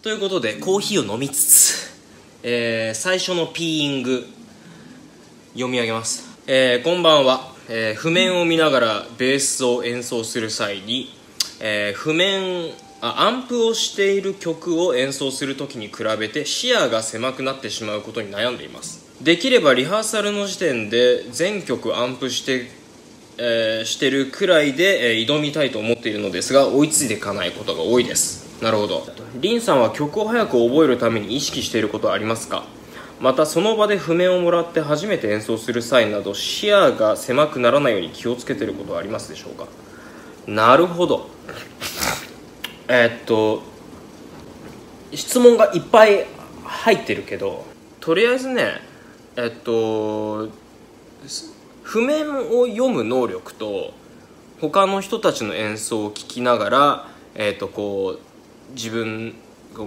ということでコーヒーを飲みつつ、最初のピーイング読み上げます、こんばんは、譜面を見ながらベースを演奏する際に、アンプをしている曲を演奏する時に比べて視野が狭くなってしまうことに悩んでいます。できればリハーサルの時点で全曲アンプしてるくらいで、挑みたいと思っているのですが、追いついていかないことが多いです。なるほど。リンさんは曲を早く覚えるために意識していることはありますか？またその場で譜面をもらって初めて演奏する際など、視野が狭くならないように気をつけていることはありますでしょうか？なるほど。質問がいっぱい入ってるけど、とりあえずね、譜面を読む能力と他の人たちの演奏を聴きながら、こう自分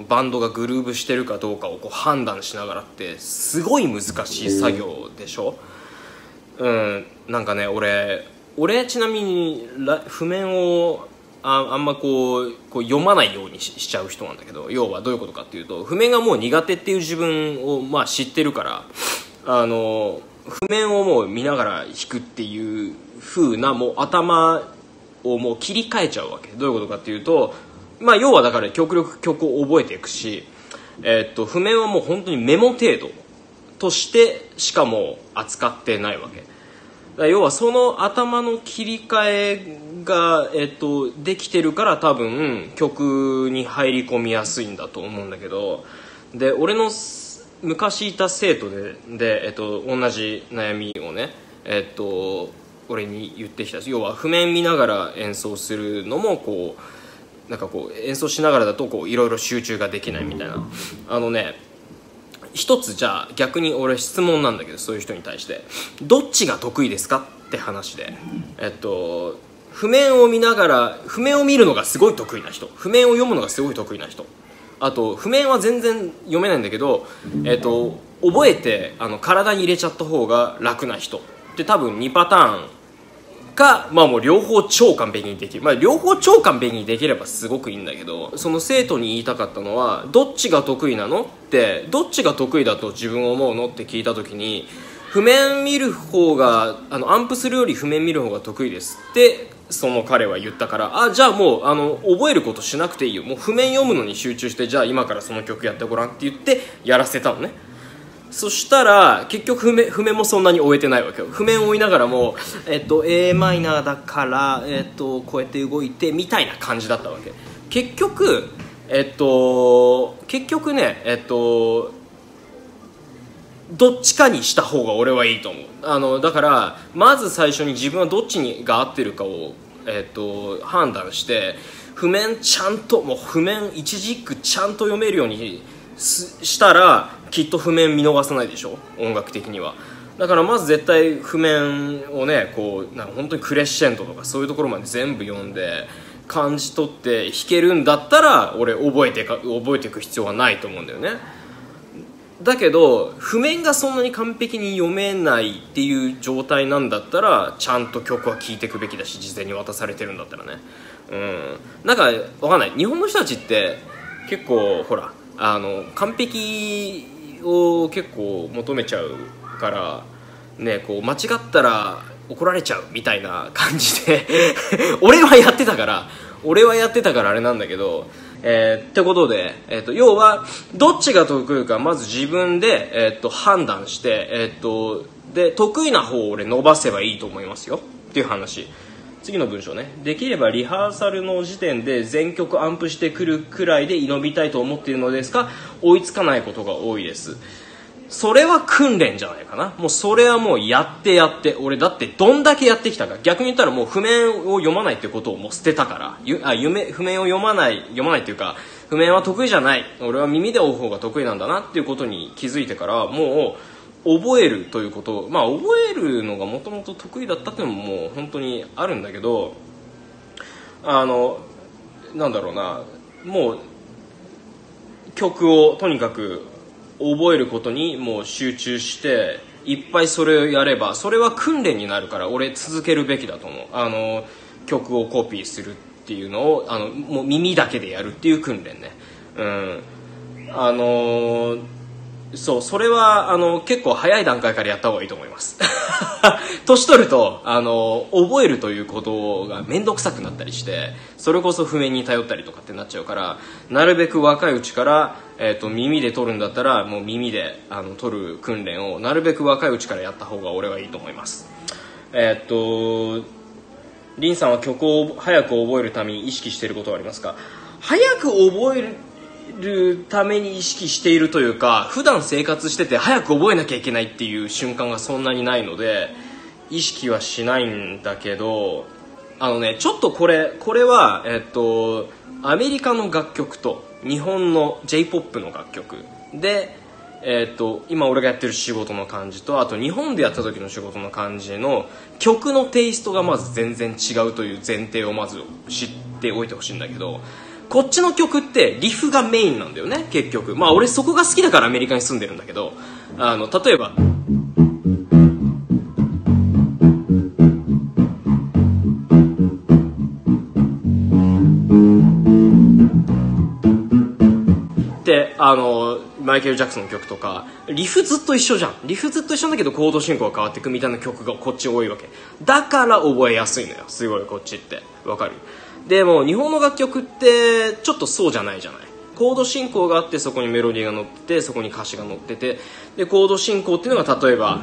バンドがグルーブしてるかどうかをこう判断しながらってすごい難しい作業でしょ。なんかね、俺ちなみに譜面をあんまこう読まないように しちゃう人なんだけど、要はどういうことかっていうと、譜面がもう苦手っていう自分をまあ知ってるから、譜面をもう見ながら弾くっていう風な、もう頭をもう切り替えちゃうわけ。どういうことかっていうと、まあ要はだから極力曲を覚えていくし、譜面はもう本当にメモ程度としてしかも扱ってないわけ。要はその頭の切り替えが、できてるから、多分曲に入り込みやすいんだと思うんだけど、で俺の昔いた生徒で、同じ悩みをね、俺に言ってきた。要は譜面見ながら演奏するのもこうなんかこう演奏しながらだとこういろいろ集中ができないみたいな。一つじゃあ逆に俺質問なんだけど、そういう人に対してどっちが得意ですかって話で、譜面を見るのがすごい得意な人、譜面を読むのがすごい得意な人、あと譜面は全然読めないんだけど、覚えて体に入れちゃった方が楽な人って多分2パターンか、まあもう両方超完璧にできる。まあ両方超完璧にできればすごくいいんだけど、その生徒に言いたかったのは、どっちが得意なのって、どっちが得意だと自分思うのって聞いた時に、譜面見る方がアンプするより譜面見る方が得意ですってその彼は言ったから、あ、じゃあもう覚えることしなくていいよ、もう譜面読むのに集中して、じゃあ今からその曲やってごらんって言ってやらせたのね。そしたら結局譜面もそんなに追えてないわけよ。譜面を追いながらも、A マイナーだから、こうやって動いてみたいな感じだったわけ。結局ね、どっちかにした方が俺はいいと思う。だからまず最初に自分はどっちにが合ってるかを、判断して、譜面ちゃんと、もう譜面一字一句ちゃんと読めるようにしたらきっと譜面見逃さないでしょ、音楽的には。だからまず絶対譜面をね、こうなんか本当にクレッシェンドとかそういうところまで全部読んで感じ取って弾けるんだったら、俺覚えていく必要はないと思うんだよね。だけど譜面がそんなに完璧に読めないっていう状態なんだったら、ちゃんと曲は聴いていくべきだし、事前に渡されてるんだったらね。なんかわかんない、日本の人たちって結構ほら完璧を結構求めちゃうからね、こう間違ったら怒られちゃうみたいな感じで俺はやってたからあれなんだけど、ってことで、要はどっちが得意かまず自分で、判断して、で得意な方を俺伸ばせばいいと思いますよっていう話。次の文章ね。できればリハーサルの時点で全曲アンプしてくるくらいで挑みたいと思っているのですが、追いつかないことが多いです。それは訓練じゃないかな。もうそれはもうやって俺だってどんだけやってきたか。逆に言ったらもう譜面を読まないってことをもう捨てたから、譜面を読まないっていうか、譜面は得意じゃない、俺は耳で追う方が得意なんだなっていうことに気づいてから、もう覚えるということ、まあ覚えるのがもともと得意だったっていうのももう本当にあるんだけど、なんだろうな、もう曲をとにかく覚えることにもう集中していっぱいそれをやれば、それは訓練になるから俺続けるべきだと思う。曲をコピーするっていうのをもう耳だけでやるっていう訓練ね。そう、それは結構早い段階からやった方がいいと思います年取ると覚えるということが面倒くさくなったりして、それこそ譜面に頼ったりとかってなっちゃうから、なるべく若いうちから、耳で取るんだったらもう耳で取る訓練をなるべく若いうちからやった方が俺はいいと思います。リンさんは曲を早く覚えるために意識していることはありますか？早く覚えるために意識しているというか、普段生活してて早く覚えなきゃいけないっていう瞬間がそんなにないので意識はしないんだけど、ちょっとこれは、アメリカの楽曲と日本の J-POP の楽曲で、今俺がやってる仕事の感じと、あと日本でやった時の仕事の感じの曲のテイストがまず全然違うという前提をまず知っておいてほしいんだけど、こっちの曲ってリフがメインなんだよね、結局。まあ俺そこが好きだからアメリカに住んでるんだけど、例えばでマイケル・ジャクソンの曲とかリフずっと一緒じゃん。リフずっと一緒だけどコード進行が変わっていくみたいな曲がこっち多いわけだから、覚えやすいのよ、すごいこっちって。わかる？でも日本の楽曲ってちょっとそうじゃないじゃない。コード進行があって、そこにメロディーが乗ってて、そこに歌詞が乗ってて、でコード進行っていうのが例えば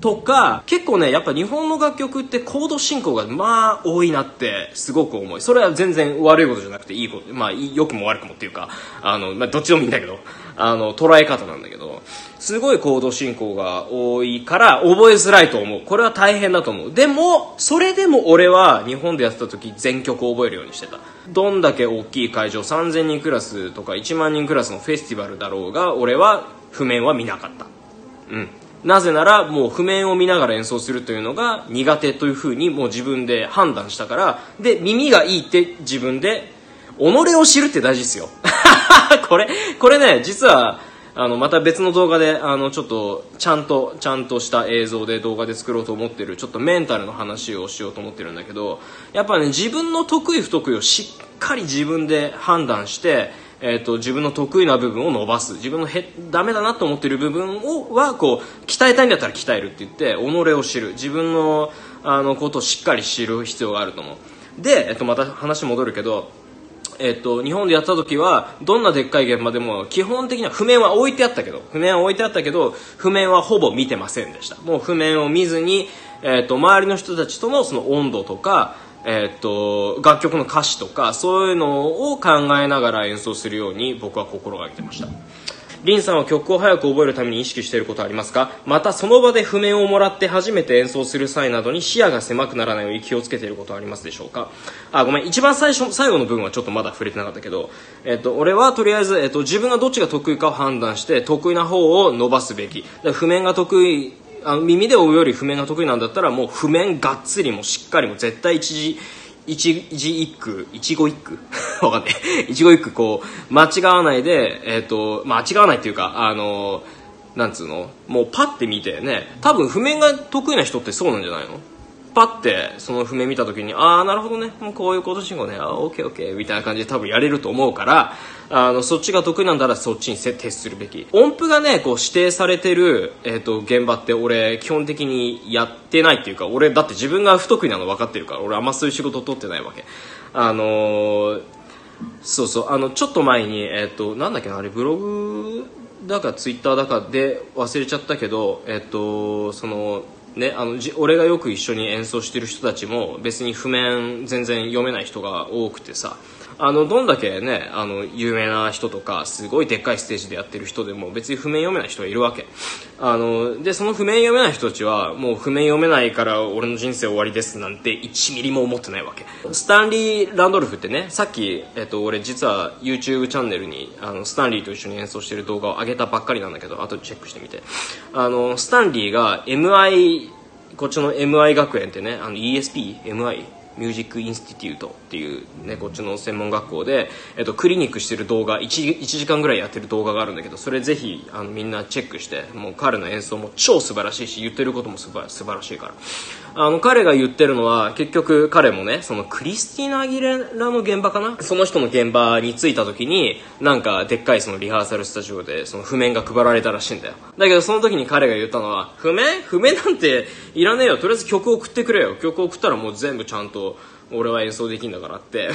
とか、結構ねやっぱ日本の楽曲ってコード進行がまあ多いなってすごく思い、それは全然悪いことじゃなくていいこと、まあ良くも悪くもっていうか、まあ、どっちでもいいんだけど、捉え方なんだけど、すごいコード進行が多いから覚えづらいと思う。これは大変だと思う。でもそれでも俺は日本でやってた時全曲覚えるようにしてた。どんだけ大きい会場、3000人クラスとか1万人クラスのフェスティバルだろうが、俺は譜面は見なかった。うん。なぜならもう譜面を見ながら演奏するというのが苦手というふうにもう自分で判断したから。で耳がいいって自分で、己を知るって大事ですよこれね、実はまた別の動画でちょっとちゃんとした映像で動画で作ろうと思ってる、ちょっとメンタルの話をしようと思ってるんだけど、やっぱね自分の得意不得意をしっかり自分で判断して自分の得意な部分を伸ばす、自分のダメだなと思っている部分をこう鍛えたいんだったら鍛えるって言って、己を知る、自分のことをしっかり知る必要があると思う。で、また話戻るけど、日本でやった時はどんなでっかい現場でも基本的には譜面は置いてあったけど譜面はほぼ見てませんでした。もう譜面を見ずに、周りの人たちとのその温度とか楽曲の歌詞とか、そういうのを考えながら演奏するように僕は心がけてました。リンさんは曲を早く覚えるために意識していることはありますか？またその場で譜面をもらって初めて演奏する際などに視野が狭くならないように気をつけていることはありますでしょうか？あ、ごめん、一番最後の部分はちょっとまだ触れてなかったけど、俺はとりあえず、自分がどっちが得意かを判断して得意な方を伸ばすべき。譜面が得意、耳で追うより譜面が得意なんだったらもう譜面がっつりもしっかりも絶対一字一句わかんない一語一句こう間違わないで、間違わないっていうかなんつうの、もうパッて見てね、多分譜面が得意な人ってそうなんじゃないの？パッてその譜面見た時に、ああなるほどね、もうこういうコード進行ね、あーオッケーオッケーみたいな感じで多分やれると思うから、そっちが得意なんだらそっちに徹するべき。音符がねこう指定されてる、現場って俺基本的にやってないっていうか、俺だって自分が不得意なの分かってるから、俺あんまそういう仕事取ってないわけ。そうそう、ちょっと前になんだっけな、あれブログだかツイッターだかで忘れちゃったけど、そのね、俺がよく一緒に演奏してる人たちも別に譜面全然読めない人が多くてさ、どんだけね有名な人とかすごいでっかいステージでやってる人でも別に譜面読めない人がいるわけ。でその譜面読めない人たちはもう譜面読めないから俺の人生終わりですなんて1ミリも思ってないわけ。スタンリー・ランドルフってね、さっき、俺実は YouTube チャンネルにスタンリーと一緒に演奏してる動画を上げたばっかりなんだけど、後でチェックしてみて、スタンリーが MI、こっちの MI 学園ってね、ESP、MI ミュージックインスティテュートっていうね、こっちの専門学校で、クリニックしてる動画 1時間ぐらいやってる動画があるんだけど、それぜひみんなチェックして、もう彼の演奏も超素晴らしいし、言ってることも素晴らしいから、彼が言ってるのは、結局彼もね、そのクリスティーナ・アギレラの現場かな、その人の現場に着いた時になんかでっかいそのリハーサルスタジオでその譜面が配られたらしいんだよ。だけどその時に彼が言ったのは、譜面なんていらねえよ、とりあえず曲送ってくれよ、曲送ったらもう全部ちゃんと俺は演奏できんだからって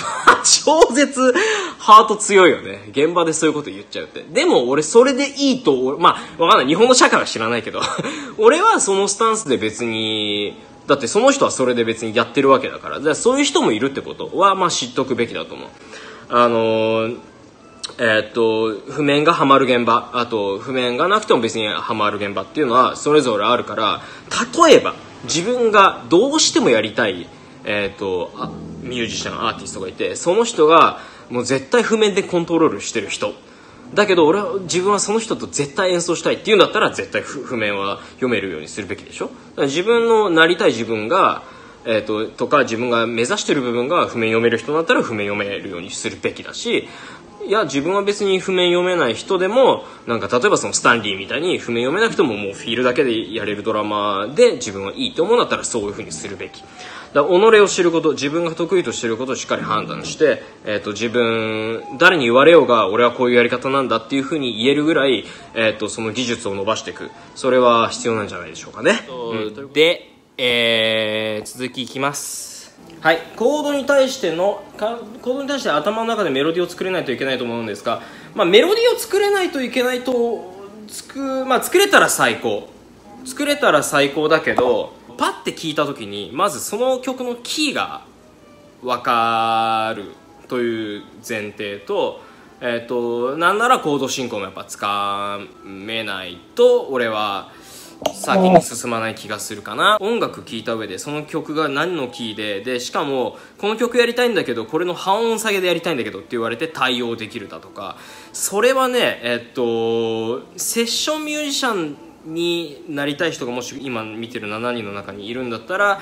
超絶ハート強いよね、現場でそういうこと言っちゃうって。でも俺それでいいと、まあわかんない、日本の社会は知らないけど俺はそのスタンスで別に、だってその人はそれで別にやってるわけだから、だからそういう人もいるってことはまあ知っとくべきだと思う。譜面がハマる現場、あと譜面がなくても別にハマる現場っていうのはそれぞれあるから、例えば自分がどうしてもやりたい、ミュージシャン、アーティストがいて、その人がもう絶対譜面でコントロールしてる人だけど、俺は自分はその人と絶対演奏したいっていうんだったら、絶対譜面は読めるようにするべきでしょ。だから自分のなりたい自分が、とか自分が目指してる部分が譜面読める人だったら譜面読めるようにするべきだし、いや自分は別に譜面読めない人でも、なんか例えばそのスタンリーみたいに譜面読めなくてももうフィールだけでやれるドラマで自分はいいと思うんだったら、そういう風にするべきだ。己を知ること、自分が得意としていることをしっかり判断して、自分、誰に言われようが俺はこういうやり方なんだっていう風に言えるぐらい、その技術を伸ばしていく、それは必要なんじゃないでしょうかね。うん、で、続きいきます。はい、コードに対して頭の中でメロディーを作れないといけないと思うんですが、メロディーを作れないといけないと作れたら最高だけど、パッて聴いた時にまずその曲のキーが分かるという前提と、なんならコード進行もやっぱつかめないと俺は先に進まない気がするかな。音楽聴いた上でその曲が何のキーでしかもこの曲やりたいんだけどこれの半音下げでやりたいんだけどって言われて対応できるだとか、それはね、セッションミュージシャンになりたい人がもし今見てる7人の中にいるんだったら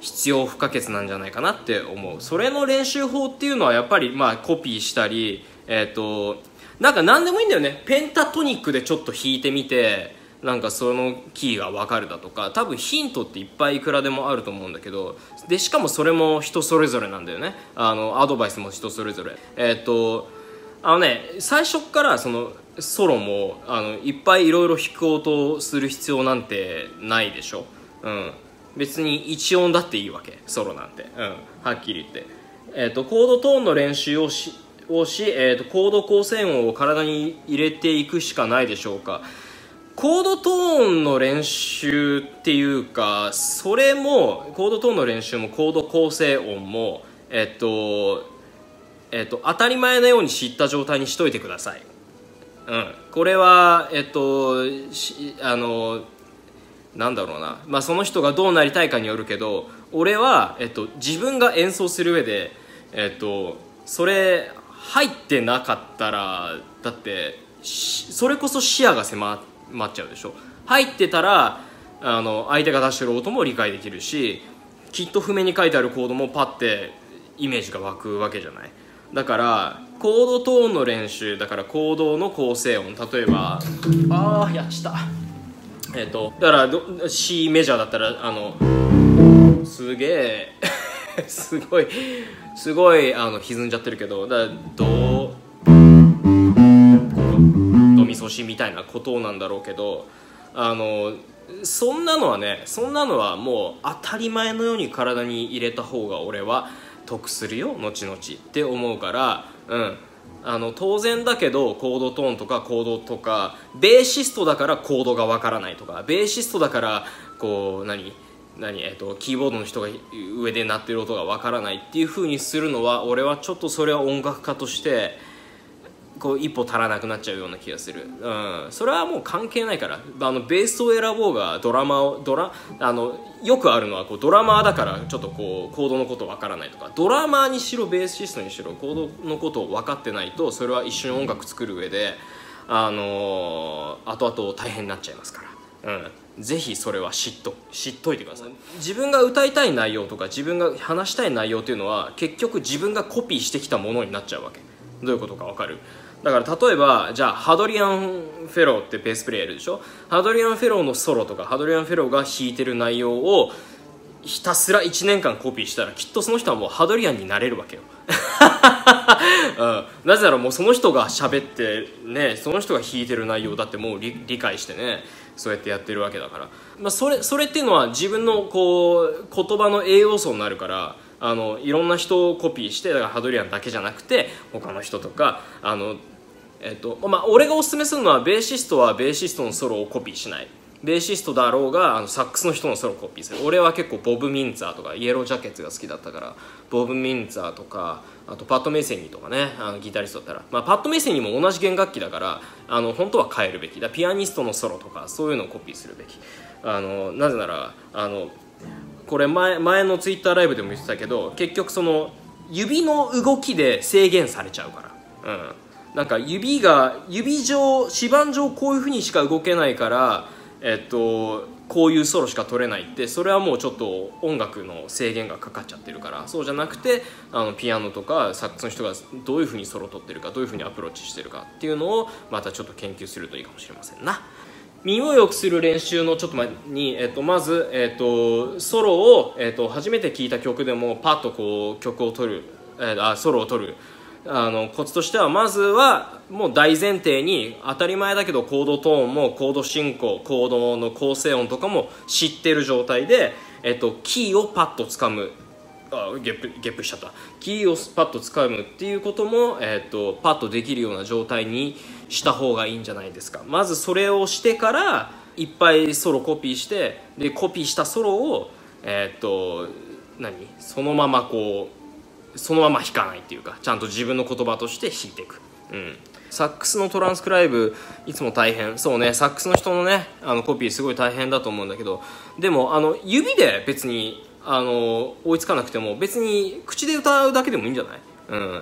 必要不可欠なんじゃないかなって思う。それの練習法っていうのはやっぱりコピーしたり、なんか何でもいいんだよね。ペンタトニックでちょっと弾いてみて、なんかそのキーが分かるだとか、多分ヒントっていっぱいいくらでもあると思うんだけど、でしかもそれも人それぞれなんだよね。アドバイスも人それぞれ。最初からそのソロもいっぱいいろいろ弾こうとする必要なんてないでしょ。うん、別に1音だっていいわけ、ソロなんて。うん、はっきり言って、コードトーンの練習をし、コード構成音を体に入れていくしかないでしょうか。コードトーンの練習っていうか、それもコードトーンの練習もコード構成音も、当たり前のように知った状態にしといてください。うん、これはなんだろうな、その人がどうなりたいかによるけど、俺は、自分が演奏する上で、それ入ってなかったら、だってそれこそ視野が狭って待っちゃうでしょ。入ってたら相手が出してる音も理解できるし、きっと譜面に書いてあるコードもパッてイメージが湧くわけじゃない。だからコードトーンの練習だから、コードの構成音、例えばやっちゃった、だからC メジャーだったらすげえすごい歪んじゃってるけど、だからドミソシみたいなことなんだろうけど、そんなのはもう当たり前のように体に入れた方が俺は得するよ後々って思うから、うん、当然だけどコードトーンとかコードとか、ベーシストだからコードがわからないとか、ベーシストだからこうキーボードの人が上で鳴ってる音がわからないっていう風にするのは、俺はちょっとそれは音楽家としてこう一歩足らなくなっちゃうような気がする。うん、それはもう関係ないから、ベースを選ぼうがよくあるのはドラマーだからちょっとコードのことわからないとか、ドラマーにしろベーシストにしろコードのことを分かってないと、それは一瞬音楽作る上で後々大変になっちゃいますから。うん。ぜひそれは知っといてください。自分が歌いたい内容とか自分が話したい内容というのは結局自分がコピーしてきたものになっちゃうわけ。どういうことか分かる？だから例えばじゃあハドリアン・フェローってベースプレイヤーいるでしょ。ハドリアン・フェローのソロとかハドリアン・フェローが弾いてる内容をひたすら1年間コピーしたらきっとその人はもうハドリアンになれるわけよ、うん、なぜならもうその人が喋ってね、その人が弾いてる内容だってもう理解してね、そうやってやってるわけだから、まあ、それっていうのは自分のこう言葉の栄養素になるから、いろんな人をコピーして、だからハドリアンだけじゃなくて他の人とかまあ、俺がおすすめするのはベーシストはベーシストのソロをコピーしない。ベーシストだろうがサックスの人のソロをコピーする。俺は結構ボブ・ミンツァーとかイエロージャケットが好きだったから、ボブ・ミンツァーとかあとパット・メイセニーとかね、ギタリストだったら、まあ、パット・メイセニーも同じ弦楽器だから本当は変えるべきだ。ピアニストのソロとかそういうのをコピーするべき。なぜならこれ前のツイッターライブでも言ってたけど、結局その指の動きで制限されちゃうから、なんか指板上こういうふうにしか動けないからこういうソロしか取れないって、それはもうちょっと音楽の制限がかかっちゃってるから、そうじゃなくてピアノとかサックスの人がどういうふうにソロ取ってるか、どういうふうにアプローチしてるかっていうのをまたちょっと研究するといいかもしれませんな。身を良くする練習のちょっと前に、まず、ソロを、初めて聴いた曲でもパッとこう曲を取る、ソロを取るコツとしては、まずはもう大前提に当たり前だけどコードトーンもコード進行、コードの構成音とかも知ってる状態で、キーをパッと掴む、ゲップしちゃった、キーをパッと掴むっていうことも、パッとできるような状態にした方がいいんじゃないですか。まずそれをしてからいっぱいソロコピーして、でコピーしたソロを、そのまま弾かないっていうか、ちゃんと自分の言葉として弾いていく。サックスのトランスクライブいつも大変そうね。サックスの人のねコピーすごい大変だと思うんだけど、でも指で別に追いつかなくても別に口で歌うだけでもいいんじゃない？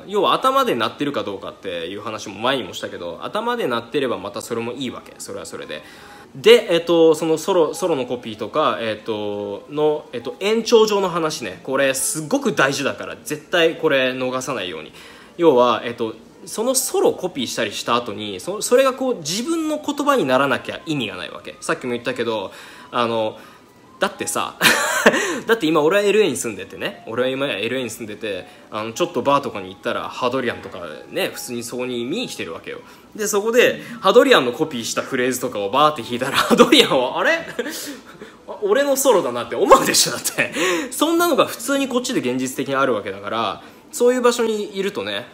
要は頭で鳴ってるかどうかっていう話も前にもしたけど、頭で鳴ってればまたそれもいいわけ。それはそれでそのソロのコピーとか、延長上の話ね、これすごく大事だから絶対これ逃さないように。要は、そのソロをコピーしたりした後にそれがこう自分の言葉にならなきゃ意味がないわけ。さっきも言ったけどだってさだって今俺は LA に住んでてね、ちょっとバーとかに行ったらハドリアンとかね、普通にそこに見に来てるわけよ。でそこでハドリアンのコピーしたフレーズとかをバーって弾いたら、ハドリアンはあれ俺のソロだなって思うでしょ。だってそんなのが普通にこっちで現実的にあるわけだから、そういう場所にいるとね、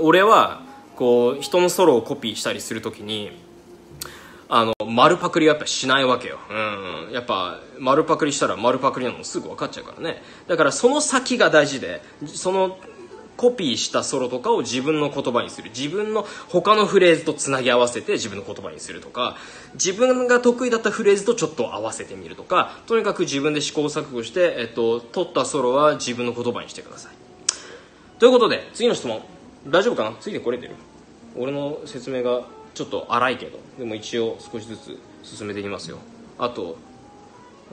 俺はこう人のソロをコピーしたりするときに丸パクリはやっぱしないわけよ。やっぱ丸パクリしたら丸パクリなのすぐ分かっちゃうからね。だからその先が大事で、そのコピーしたソロとかを自分の言葉にする、自分の他のフレーズとつなぎ合わせて自分の言葉にするとか、自分が得意だったフレーズとちょっと合わせてみるとか、とにかく自分で試行錯誤して、取ったソロは自分の言葉にしてください。ということで次の質問大丈夫かな。ついてこれてる？俺の説明がちょっと荒いけど、でも一応少しずつ進めていきますよ。あと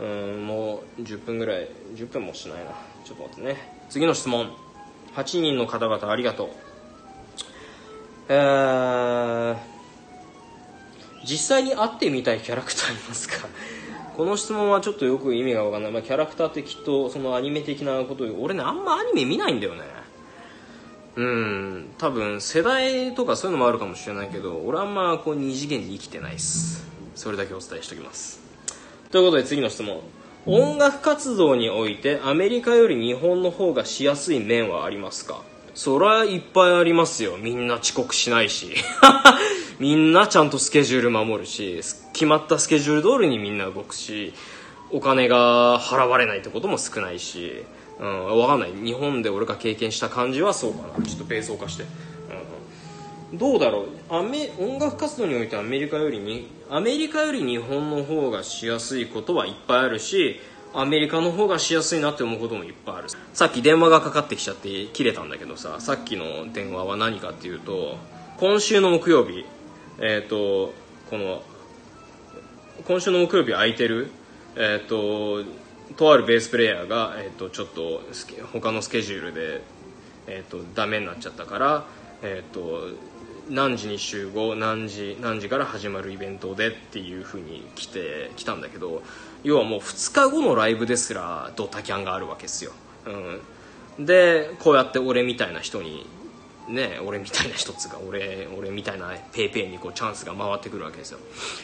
もう10分ぐらい、10分もしないな。ちょっと待ってね。次の質問、8人の方々ありがとう。実際に会ってみたいキャラクターいますかこの質問はちょっとよく意味が分かんない。キャラクターってきっとそのアニメ的なこと、俺ねあんまアニメ見ないんだよね。多分世代とかそういうのもあるかもしれないけど、俺あんまこう2次元に生きてないっす。それだけお伝えしておきます。ということで次の質問、音楽活動においてアメリカより日本の方がしやすい面はありますか。そりゃいっぱいありますよ。みんな遅刻しないしみんなちゃんとスケジュール守るし、決まったスケジュール通りにみんな動くし、お金が払われないってことも少ないし、わかんない。日本で俺が経験した感じはそうかな。ちょっとベースを化して、どうだろう。音楽活動においてアメリカより日本の方がしやすいことはいっぱいあるし、アメリカの方がしやすいなって思うこともいっぱいある。さっき電話がかかってきちゃって切れたんだけどさ、さっきの電話は何かっていうと、今週の木曜日この今週の木曜日空いてる、とあるベースプレイヤーが、ちょっと他のスケジュールで、ダメになっちゃったから、何時に集合、何時から始まるイベントでっていう風に来たんだけど、要はもう2日後のライブですらドタキャンがあるわけですよ、うん、でこうやって俺みたいな人にね、俺みたいな一つが俺みたいなペイペイにこうチャンスが回ってくるわけですよ。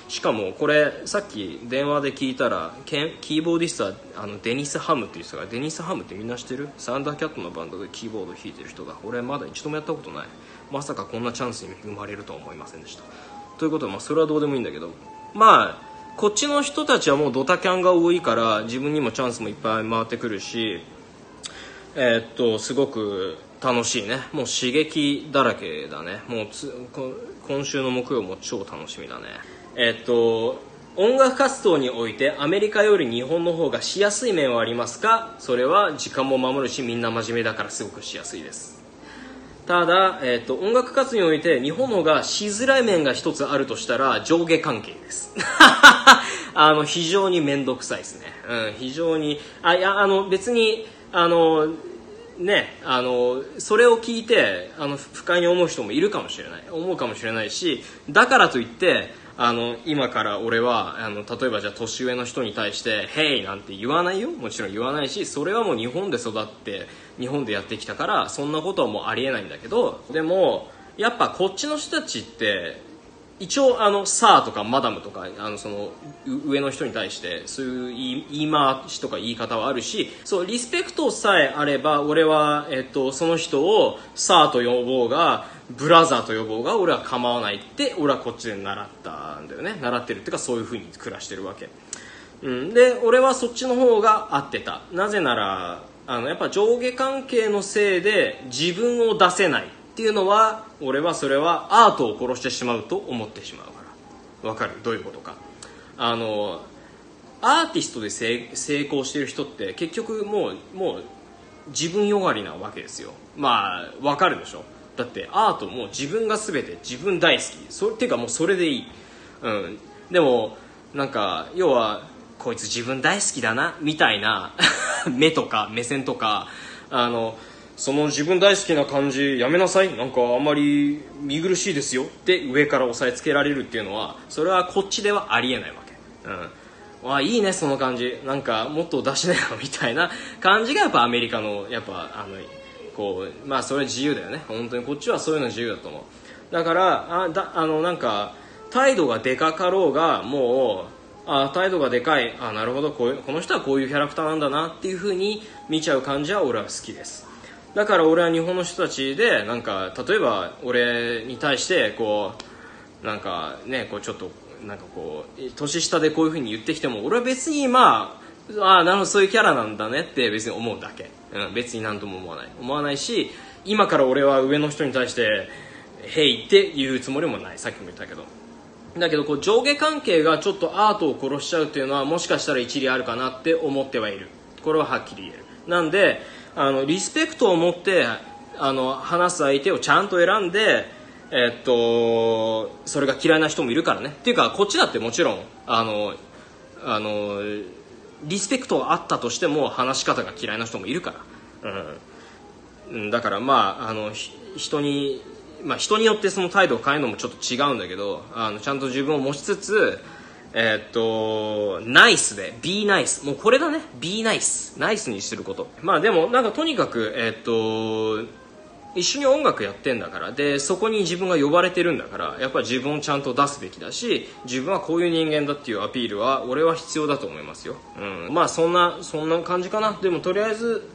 しかもこれさっき電話で聞いたらキーボーディストはデニス・ハムっていう人が、デニス・ハムってみんな知ってる？サンダーキャットのバンドでキーボード弾いてる人が、俺まだ一度もやったことない。まさかこんなチャンスに生まれるとは思いませんでした。ということはまあそれはどうでもいいんだけど、まあこっちの人たちはもうドタキャンが多いから自分にもチャンスもいっぱい回ってくるし、すごく楽しいね。もう刺激だらけだね。もう今週の木曜も超楽しみだね。音楽活動においてアメリカより日本の方がしやすい面はありますか？それは時間も守るし、みんな真面目だからすごくしやすいです。ただ、音楽活動において日本の方がしづらい面が一つあるとしたら上下関係です非常に面倒くさいですね、うん、非常に別にね、それを聞いて不快に思う人もいるかもしれないし、だからといって今から俺は例えばじゃあ年上の人に対して「ヘイ!」なんて言わないよ。もちろん言わないし、それはもう日本で育って日本でやってきたからそんなことはもうありえないんだけど、でもやっぱこっちの人たちって一応サーとかマダムとかその上の人に対してそういう言い回しとか言い方はあるし、そうリスペクトさえあれば俺は、その人をサーと呼ぼうがブラザーと呼ぼうが俺は構わないって俺はこっちで習ったんだよね。習ってるっていうかそういう風に暮らしてるわけ、うん、で俺はそっちの方が合ってた。なぜならやっぱ上下関係のせいで自分を出せないっていうのは、俺はそれはアートを殺してしまうと思ってしまうから。わかる？どういうことか。アーティストで成功してる人って結局もう自分よがりなわけですよ。まあわかるでしょ。だってアートも自分が全て、自分大好きっていうかもうそれでいい、うん、でもなんか要はこいつ自分大好きだなみたいな目とか目線とかその自分大好きな感じやめなさい、なんかあんまり見苦しいですよって上から押さえつけられるっていうのは、それはこっちではありえないわけ、うん、わあいいねその感じ、なんかもっと出しなよみたいな感じがやっぱアメリカのやっぱこうまあそれは自由だよね。本当にこっちはそういうの自由だと思う。だからなんか態度がでかかろうが、もう態度がでかい、なるほどこの人はこういうキャラクターなんだなっていう風に見ちゃう感じは俺は好きです。だから俺は日本の人たちでなんか例えば俺に対してこうなんかねこうちょっとなんかこう年下でこういう風に言ってきても俺は別にまあなるほどそういうキャラなんだねって別に思うだけ、うん、別に何とも思わないし、今から俺は上の人に対してヘイって言うつもりもない。さっきも言ったけどこう上下関係がちょっとアートを殺しちゃうっていうのはもしかしたら一理あるかなって思ってはいる。これははっきり言える。なんでリスペクトを持って話す相手をちゃんと選んで、それが嫌いな人もいるからね。っていうかこっちだってもちろんリスペクトがあったとしても話し方が嫌いな人もいるから、うん、だからまあ人によってその態度を変えるのもちょっと違うんだけど、ちゃんと自分を持ちつつ、ナイスで Be nice、 もうこれだね。 Be nice、 ナイスにすること。まあでもなんかとにかく、一緒に音楽やってんだから、でそこに自分が呼ばれてるんだから、やっぱり自分をちゃんと出すべきだし、自分はこういう人間だっていうアピールは俺は必要だと思いますよ、うん、まあそんな感じかな。でもとりあえず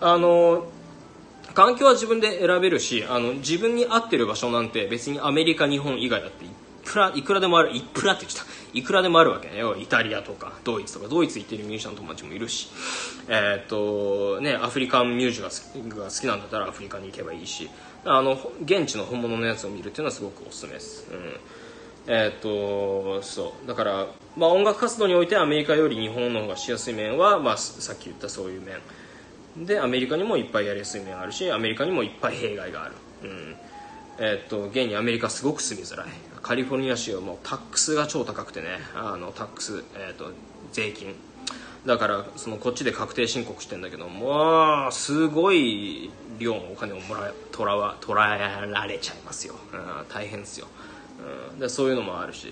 環境は自分で選べるし、自分に合ってる場所なんて別にアメリカ日本以外だっていくらでもある。いくらでもあるわけね。イタリアとかドイツとか、ドイツ行ってるミュージシャンの友達もいるし、ね、アフリカンミュージックが好きなんだったらアフリカに行けばいいし、現地の本物のやつを見るっていうのはすごくおすすめです、うん。そうだから、まあ、音楽活動においてアメリカより日本の方がしやすい面は、まあ、さっき言ったそういう面で、アメリカにもいっぱいやりやすい面があるし、アメリカにもいっぱい弊害がある、うん。現にアメリカすごく住みづらい。カリフォルニア州はもうタックスが超高くてね、タックス、税金だから、そのこっちで確定申告してんだけど、もうすごい量のお金を捉えられちゃいますよ、大変ですよ、でそういうのもあるし、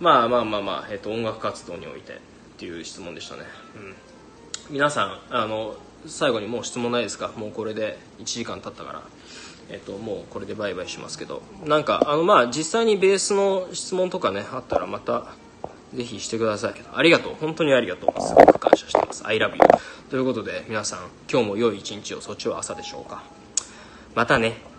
まあ、音楽活動においてっていう質問でしたね、皆さん最後にもう質問ないですか？もうこれで1時間経ったから、もうこれでバイバイしますけど、なんかまあ実際にベースの質問とかねあったらまたぜひしてください。ありがとう、本当にありがとう、すごく感謝してます。 I love you ということで、皆さん今日も良い一日を。そっちは朝でしょうか？またね。